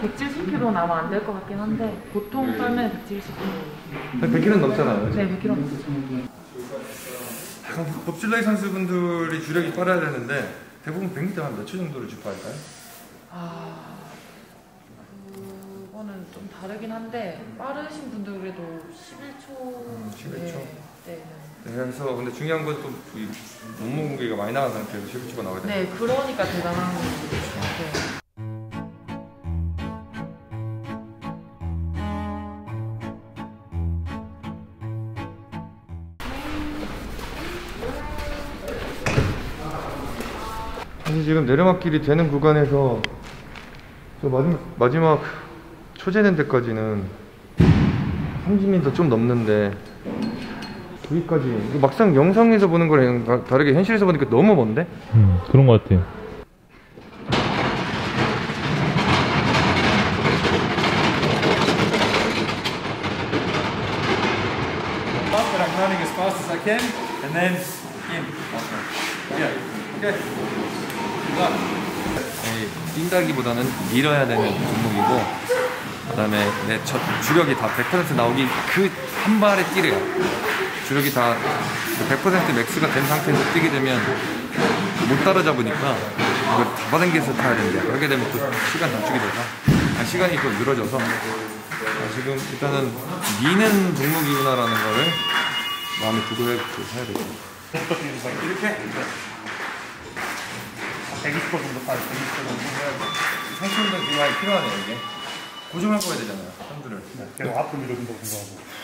한 170kg 남아 안 될 것 같긴 한데 보통 썰면 170kg. 100kg 넘잖아요. 네, 100kg 넘죠. 법슬레이 선수분들이 주력이 빨아야 되는데 대부분 100m 한 몇 초 정도를 주파할까요? 아, 그거는 좀 다르긴 한데 빠르신 분들 그래도 11초. 11초. 네. 네, 그래서 근데 중요한 건 또 몸무 무게가 많이 나간 상태에서 11초가 나와야 돼요. 네, 그러니까 대단한 거죠. 사실 지금 내려막길이 되는 구간에서 저 마지막 초재는 데까지는 30m 좀 넘는데 거기까지 막상 영상에서 보는 거랑 다르게 현실에서 보니까 너무 먼데? 그런 것 같아요. I'm running as fast as I can and then in. Okay. Okay. 뛴다기보다는 밀어야 되는 종목이고, 그 다음에 내 주력이 다 100% 나오기 그 한 발에 뛰래요. 주력이 다 100% 맥스가 된 상태에서 뛰게 되면 못 따라잡으니까 이걸 잡아당겨서 타야 된대요. 그렇게 되면 또 시간 단축이 돼서 시간이 또 늘어져서 지금 일단은 미는 종목이구나라는 거를 마음에 두고 해야 되죠. 이렇게? 120% 정도 빠져, 120% 정도 해야 돼. 상승된 기관이 필요하네요, 이게. 고정할 거야 되잖아요, 선두를. 네, 계속 앞으로 밀어준다고 생각하고.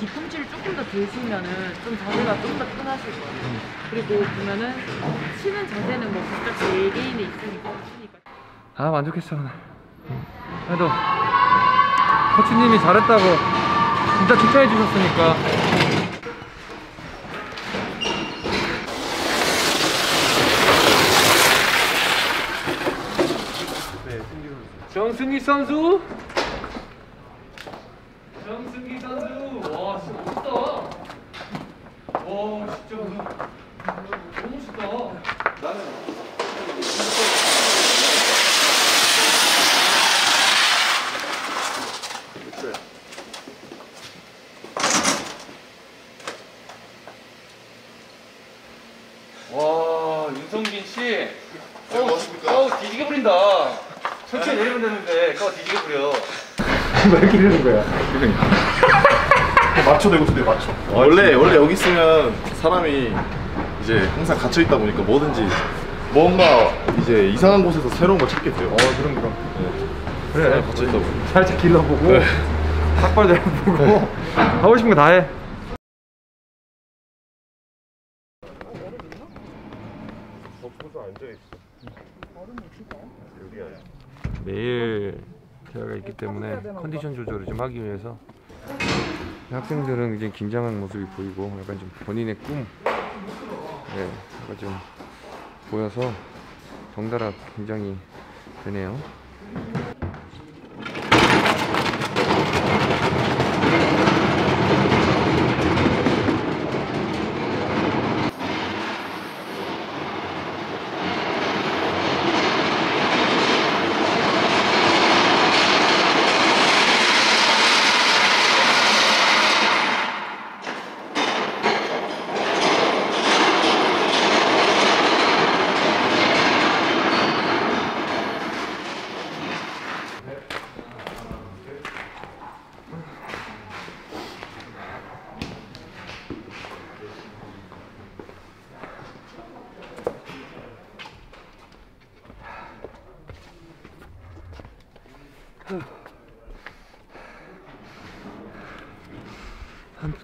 뒤꿈치를 조금 더 들으시면은 좀 자세가 좀 더 편하실 거예요. 그리고 보면은 치는 자세는 뭐 각각 개개인이 있으니까. 아, 만족했어 오늘. 그래도 코치님이 잘했다고 진짜 칭찬해 주셨으니까. 네, 정승희 선수. 정승희 선수, 와 진짜 멋있다. 와 진짜 너무 멋있다. 나는 몇 초야? 10초야. 와 윤성빈 씨, 어우 뒤지게 부린다. 천천히 내리면 되는데 까우 뒤지게 부려. 왜 이렇게 이러는 거야? 맞춰 대고 두대 맞춰. 원래 여기 있으면 사람이 이제 항상 갇혀 있다 보니까 뭐든지 뭔가 이제 이상한 곳에서 새로운 걸 찾게 돼요. 그런가? 네. 그래. 갇혀 있다 보니까. 살짝 길러보고, 탁발 내려보고, 네. 하고 싶은 거 다 해. 덮고서 앉아 있어. 매일. 기회가 있기 때문에 컨디션 조절을 좀 하기 위해서 학생들은 이제 긴장한 모습이 보이고 약간 좀 본인의 꿈, 약간 좀 보여서 덩달아 긴장이 되네요. 한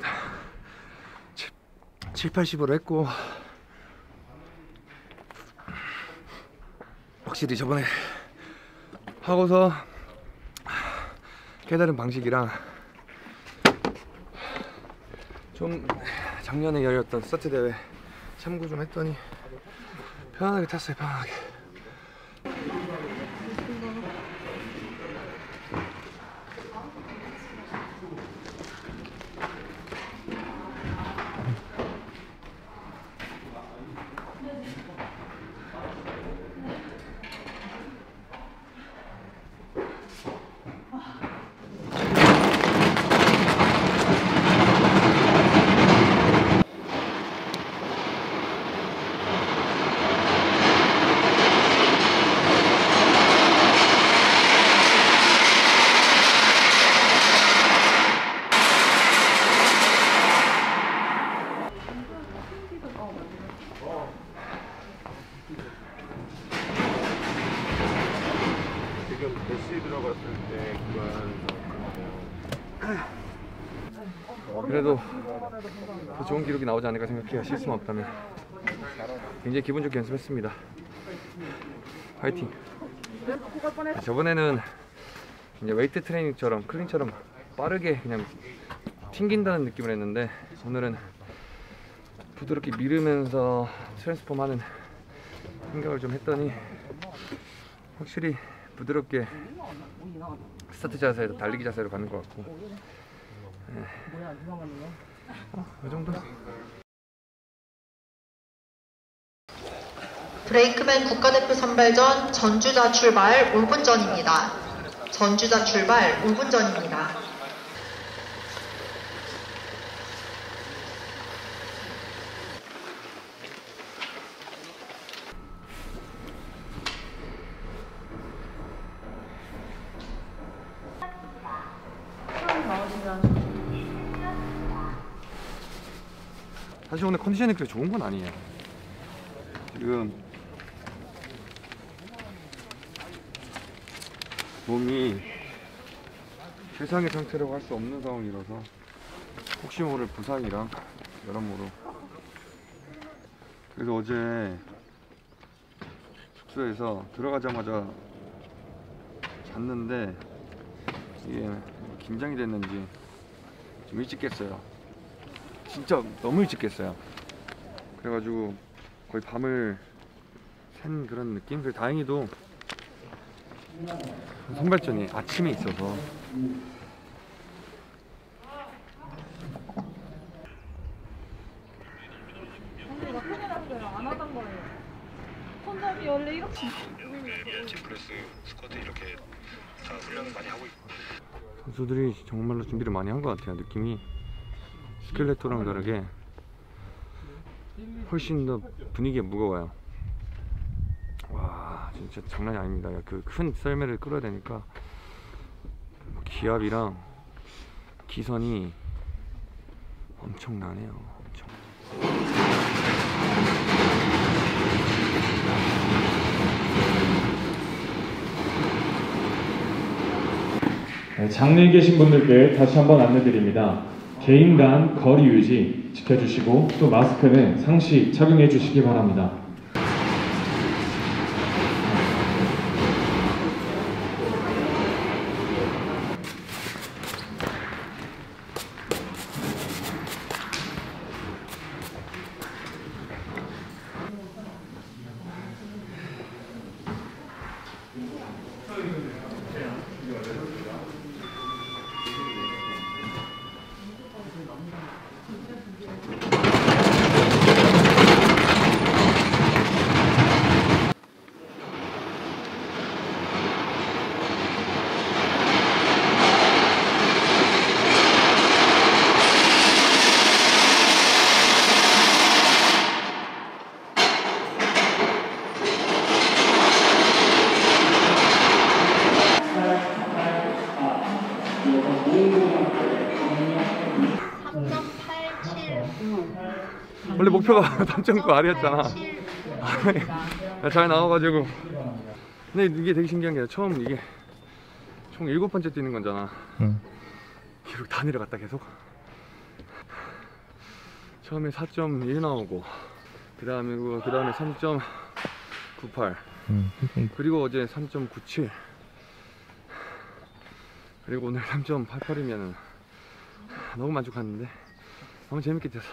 7, 80으로 했고, 확실히 저번에 하고서 깨달은 방식이랑 좀 작년에 열렸던 스타트 대회 참고 좀 했더니 편하게 탔어요. 편하게. 그래도 더 좋은 기록이 나오지 않을까 생각해요. 실수만 없다면. 굉장히 기분 좋게 연습했습니다. 파이팅. 저번에는 이제 웨이트 트레이닝처럼 클린처럼 빠르게 그냥 튕긴다는 느낌을 했는데, 오늘은 부드럽게 밀으면서 트랜스폼 하는 생각을 좀 했더니 확실히 부드럽게 스타트 자세에서 달리기 자세로 가는 것 같고, 이 정도? 브레이크맨 국가대표 선발전 전주자 출발 5분 전입니다. 전주자 출발 5분 전입니다. 사실 오늘 컨디션이 그렇게 좋은 건 아니에요. 지금 몸이 최상의 상태라고 할 수 없는 상황이라서 혹시 모를 부상이랑 여러모로, 그래서 어제 숙소에서 들어가자마자 잤는데 이게 긴장이 됐는지 좀 일찍 깼어요. 진짜 너무 일찍 깼어요. 그래가지고 거의 밤을 샌 그런 느낌? 그래서 다행히도 선발전이 아침에 있어서 손잡이 원래 이렇게 벤치프레스, 스쿼트 이렇게 다 훈련을 많이 하고 있고, 선수들이 정말로 준비를 많이 한 것 같아요. 느낌이 스켈레토랑 다르게 훨씬 더 분위기가 무거워요. 와, 진짜 장난이 아닙니다. 그 큰 썰매를 끌어야 되니까 기압이랑 기선이 엄청나네요. 엄청. 네, 장내에 계신 분들께 다시 한번 안내드립니다. 개인 간 거리 유지 지켜주시고 또 마스크는 상시 착용해 주시기 바랍니다. 원래 목표가 3.9 R이었잖아. 잘 나와가지고. 근데 이게 되게 신기한 게, 처음 이게 총 7번째 뛰는 거잖아. 기록 다 내려갔다 계속. 처음에 4.1 나오고 그 다음에 3.98 그리고 어제 3.97 그리고 오늘 3.88이면 너무 만족하는데 너무 재밌게 돼서.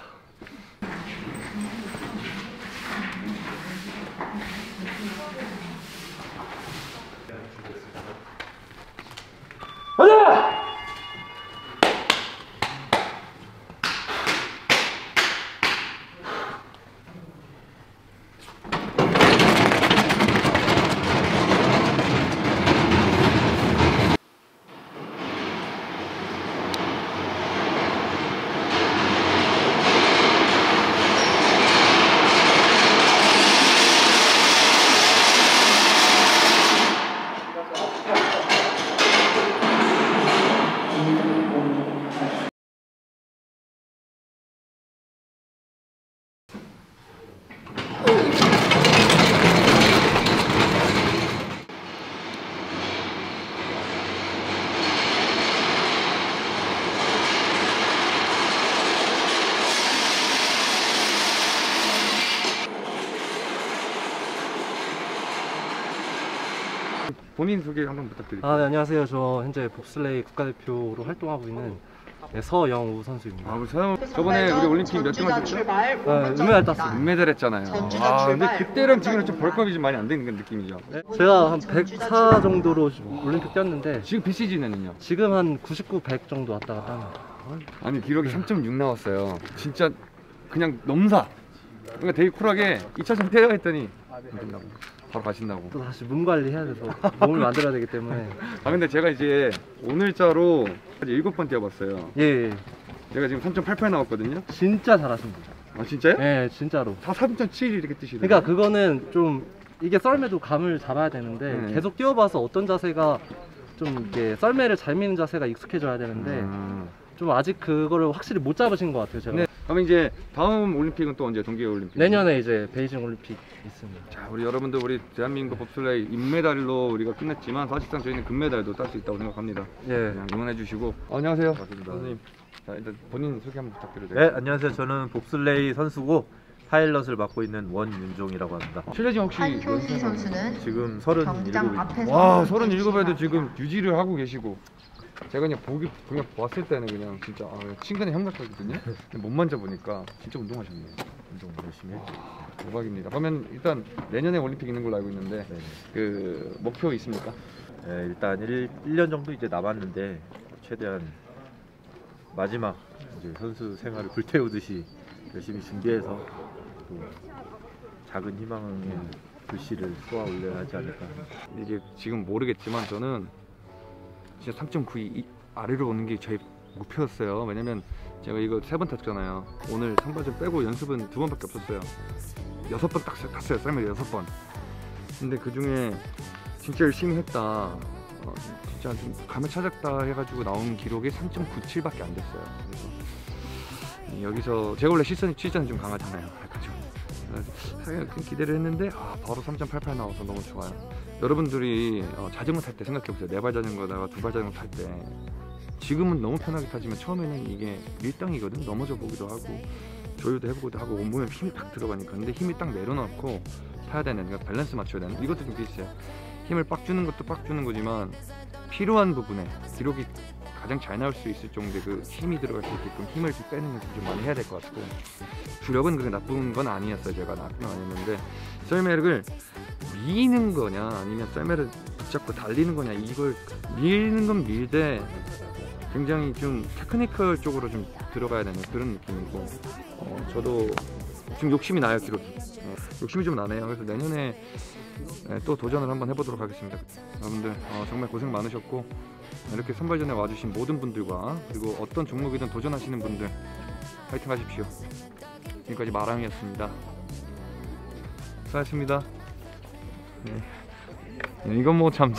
본인 소개 한번 부탁드립니다. 아, 네, 안녕하세요. 저 현재 봅슬레이 국가대표로 활동하고 있는 네, 서영우 선수입니다. 아, 우리 서영우 저번에 우리 올림픽 몇 등 하셨죠? 은메달 땄어요. 은메달 했잖아요. 아, 근데 그때랑 지금은 좀 벌크업이 좀 많이 안 되는 느낌이죠? 네? 제가 한 104 정도로 올림픽 뛰었는데 지금 BCG는요? 지금 한 99, 100 정도 왔다 갔다 합니다. 아니, 기록이 3.6 나왔어요. 진짜 그냥 넘사. 그러니까 되게 쿨하게 2차전 패러 했더니 안 된다고. 바로 가신다고. 또 다시 몸 관리 해야 돼서 몸을 만들어야 되기 때문에. 아, 근데 제가 이제 오늘자로 7번 뛰어봤어요. 예. 제가 지금 3.88 나왔거든요. 진짜 잘하십니다. 아, 진짜요? 예, 진짜로. 다 3.7 이렇게 뛰시네요. 그러니까 그거는 좀 이게 썰매도 감을 잡아야 되는데 계속 뛰어봐서 어떤 자세가 좀 이게 썰매를 잘 미는 자세가 익숙해져야 되는데 좀 아직 그거를 확실히 못 잡으신 것 같아요, 제가. 네. 그럼 이제 다음 올림픽은 또 언제? 동계올림픽? 내년에 이제 베이징올림픽 있습니다. 자, 우리 여러분들 우리 대한민국 봅슬레이 인메달로 우리가 끝냈지만 사실상 저희는 금메달도 딸 수 있다고 생각합니다. 예. 그냥 응원해 주시고. 안녕하세요. 반갑습니다. 선생님. 자, 일단 본인 소개 한번 부탁드려도 돼요? 네, 안녕하세요. 저는 봅슬레이 선수고 파일럿을 맡고 있는 원윤종이라고 합니다. 실례지만 혹시 한효진 선수는 지금 37입니다. 와, 37에도 지금 유지를 하고 계시고. 제가 그냥 봤을 때는 그냥 진짜 친근한 형같거든요. 못 만져보니까 진짜 운동하셨네요. 운동 열심히 했죠. 대박입니다. 그러면 일단 내년에 올림픽 있는 걸로 알고 있는데 네네. 그 목표 있습니까? 네, 일단 1년 정도 이제 남았는데 최대한 마지막 이제 선수 생활을 불태우듯이 열심히 준비해서 또 작은 희망의 글씨를 쏘아 올려야 하지 않을까. 이게 지금 모르겠지만 저는 진짜 3.92 아래로 오는 게 저희 목표였어요. 왜냐면 제가 이거 3번 탔잖아요. 오늘 선발전 빼고 연습은 2번밖에 없었어요. 6번 딱 탔어요. 쌀매기 6번. 근데 그 중에 진짜 열심히 했다. 진짜 좀 감을 찾았다 해가지고 나온 기록이 3.97밖에 안 됐어요. 그래서 여기서 제가 원래 시선이 좀 강하잖아요. 그렇죠? 큰 기대를 했는데 바로 3.88 나와서 너무 좋아요. 여러분들이 자전거 탈 때 생각해보세요. 4발 자전거다가 2발 자전거 탈 때 지금은 너무 편하게 타지만 처음에는 이게 밀당이거든. 넘어져 보기도 하고 조율도 해보기도 하고 온몸에 힘이 딱 들어가니까. 근데 힘이 딱 내려놓고 타야 되는, 그러니까 밸런스 맞춰야 되는, 이것도 좀 비슷해요. 힘을 빡 주는 것도 빡 주는 거지만 필요한 부분에 기록이 가장 잘 나올 수 있을 정도의 그 힘이 들어갈 수 있게끔 힘을 좀 빼는 것도 좀 많이 해야 될 것 같고, 주력은 그렇게 나쁜 건 아니었어요. 제가 나쁜 건 아니었는데 썰매를 미는 거냐 아니면 썰매를 붙잡고 달리는 거냐, 이걸 밀는 건 밀되 굉장히 좀 테크니컬 쪽으로 좀 들어가야 되는 그런 느낌이고, 저도 지금 욕심이 나요. 기록이 욕심이 좀 나네요. 그래서 내년에 또 도전을 한번 해보도록 하겠습니다. 여러분들 정말 고생 많으셨고, 이렇게 선발전에 와주신 모든 분들과 그리고 어떤 종목이든 도전하시는 분들 파이팅 하십시오. 지금까지 마랑이었습니다. 수고하셨습니다. 네. 이건 뭐 참...